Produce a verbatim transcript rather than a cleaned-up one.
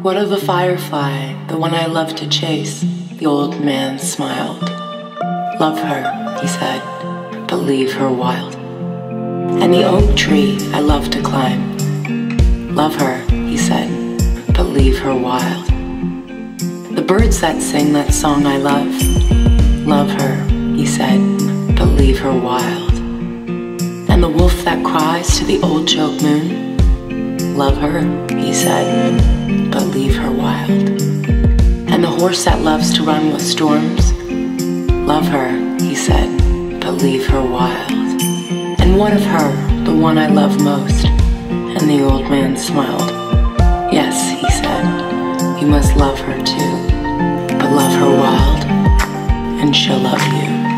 What of a firefly, the one I love to chase? The old man smiled. Love her, he said, but leave her wild. And the oak tree I love to climb. Love her, he said, but leave her wild. The birds that sing that song I love. Love her, he said, but leave her wild. And the wolf that cries to the old choke moon. Love her, he said, but leave her wild. And the horse that loves to run with storms. Love her, he said, but leave her wild. And what of her, the one I love most? And the old man smiled. Yes, he said, you must love her too, but love her wild, and she'll love you.